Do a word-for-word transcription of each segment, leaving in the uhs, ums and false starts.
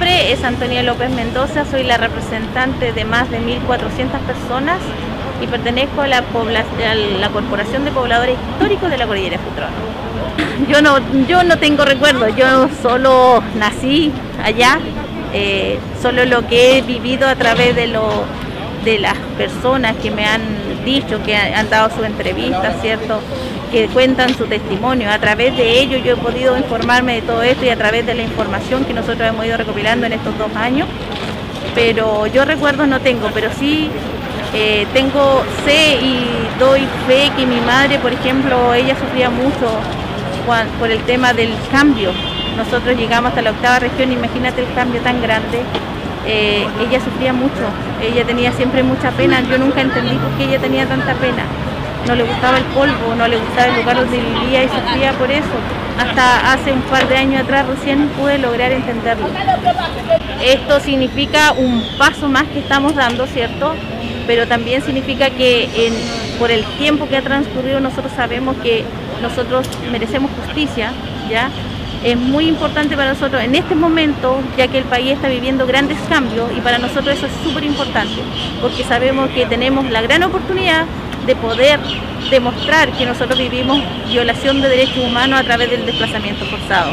nombre es Antonia López Mendoza, soy la representante de más de mil cuatrocientas personas y pertenezco a la, a la Corporación de Pobladores Históricos de la Cordillera Futrono. Yo no, yo no tengo recuerdos, yo solo nací allá, eh, solo lo que he vivido a través de, lo, de las personas que me han dicho, que han dado su entrevista, ¿cierto?, que cuentan su testimonio. A través de ello yo he podido informarme de todo esto y a través de la información que nosotros hemos ido recopilando en estos dos años, pero yo recuerdos no tengo, pero sí eh, tengo, sé y doy fe que mi madre, por ejemplo, ella sufría mucho por el tema del cambio. Nosotros llegamos hasta la octava región, imagínate el cambio tan grande. Eh, ella sufría mucho, ella tenía siempre mucha pena, yo nunca entendí por qué ella tenía tanta pena. No le gustaba el polvo, no le gustaba el lugar donde vivía y sufría por eso. Hasta hace un par de años atrás recién pude lograr entenderlo. Esto significa un paso más que estamos dando, ¿cierto? Pero también significa que en, por el tiempo que ha transcurrido nosotros sabemos que nosotros merecemos justicia, ¿ya? Es muy importante para nosotros en este momento, ya que el país está viviendo grandes cambios, y para nosotros eso es súper importante, porque sabemos que tenemos la gran oportunidad de poder demostrar que nosotros vivimos violación de derechos humanos a través del desplazamiento forzado.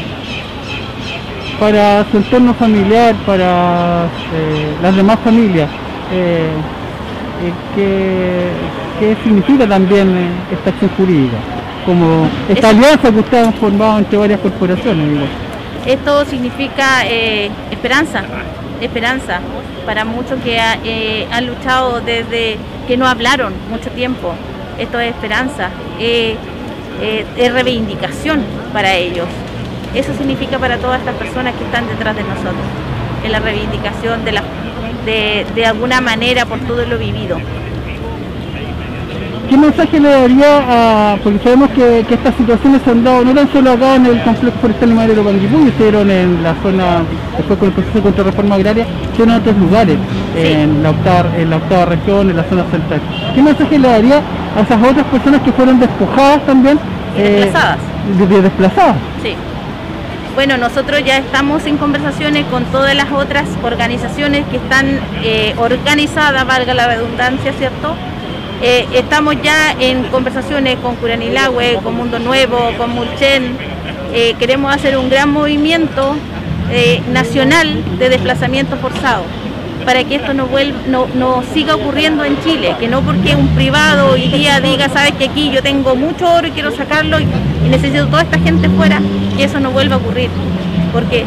Para su entorno familiar, para eh, las demás familias, eh, eh, ¿qué, qué significa también eh, esta acción jurídica? Como esta alianza que ustedes han formado entre varias corporaciones, digo. Esto significa eh, esperanza, esperanza para muchos que ha, eh, han luchado desde que no hablaron mucho tiempo. Esto es esperanza, eh, eh, es reivindicación para ellos. Eso significa para todas estas personas que están detrás de nosotros, es la reivindicación de, la, de, de alguna manera por todo lo vivido. ¿Qué mensaje le daría a...? Porque sabemos que, que estas situaciones se han dado, no tan solo acá en el Complejo Forestal y Maderero Panguipulli, se dieron en la zona, después con el proceso de contrarreforma agraria, se dieron en otros lugares, sí, en, la octava, en la octava región, en la zona central. ¿Qué mensaje le daría a esas otras personas que fueron despojadas también? Y eh, desplazadas. De, de desplazadas. Sí. Bueno, nosotros ya estamos en conversaciones con todas las otras organizaciones que están eh, organizadas, valga la redundancia, ¿cierto? Eh, estamos ya en conversaciones con Curanilahue, con Mundo Nuevo, con Mulchen. Eh, queremos hacer un gran movimiento eh, nacional de desplazamiento forzado para que esto no, vuelva, no, no siga ocurriendo en Chile, que no porque un privado hoy día diga, sabes que aquí yo tengo mucho oro y quiero sacarlo y, y necesito toda esta gente fuera, que eso no vuelva a ocurrir, porque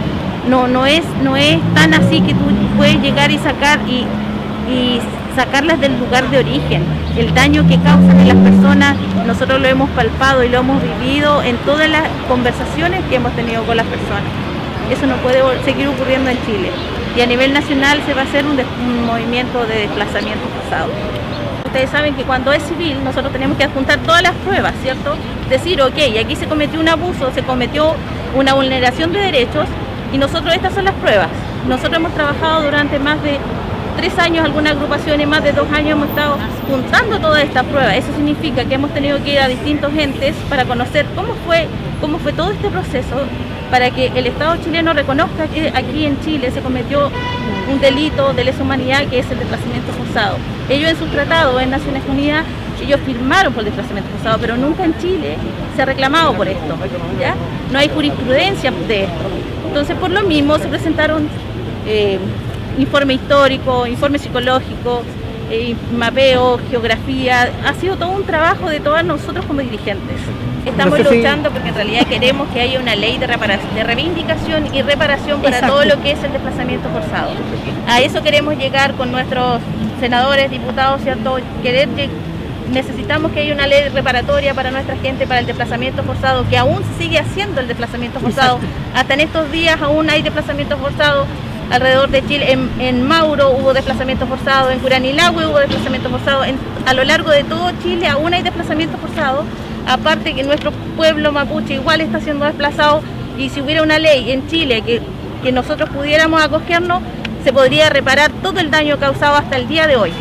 no, no, es, no es tan así que tú puedes llegar y sacar y... y sacarlas del lugar de origen. El daño que causan en las personas, nosotros lo hemos palpado y lo hemos vivido en todas las conversaciones que hemos tenido con las personas. Eso no puede seguir ocurriendo en Chile. Y a nivel nacional se va a hacer un, un movimiento de desplazamiento forzado. Ustedes saben que cuando es civil, nosotros tenemos que adjuntar todas las pruebas, ¿cierto? Decir, ok, aquí se cometió un abuso, se cometió una vulneración de derechos, y nosotros estas son las pruebas. Nosotros hemos trabajado durante más de tres años, algunas agrupaciones, más de dos años hemos estado juntando toda esta prueba. Eso significa que hemos tenido que ir a distintos entes para conocer cómo fue, cómo fue todo este proceso, para que el Estado chileno reconozca que aquí en Chile se cometió un delito de lesa humanidad que es el desplazamiento forzado. Ellos en sus tratados en Naciones Unidas, ellos firmaron por el desplazamiento forzado, pero nunca en Chile se ha reclamado por esto, ¿ya? No hay jurisprudencia de esto. Entonces, por lo mismo, se presentaron... Eh, informe histórico, informe psicológico, eh, mapeo, geografía. Ha sido todo un trabajo de todos nosotros como dirigentes. Estamos no sé luchando si... porque en realidad queremos que haya una ley de, reparación, de reivindicación y reparación para Exacto. todo lo que es el desplazamiento forzado. A eso queremos llegar con nuestros senadores, diputados, ¿cierto? Querer, necesitamos que haya una ley reparatoria para nuestra gente, para el desplazamiento forzado, que aún se sigue haciendo el desplazamiento forzado. Exacto. Hasta en estos días aún hay desplazamiento forzado. Alrededor de Chile, en, en Mauro hubo desplazamiento forzado, en Curanilahue hubo desplazamiento forzado, en, a lo largo de todo Chile aún hay desplazamiento forzado, aparte que nuestro pueblo mapuche igual está siendo desplazado, y si hubiera una ley en Chile que, que nosotros pudiéramos acogernos, se podría reparar todo el daño causado hasta el día de hoy.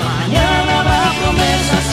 Mañana va promesas.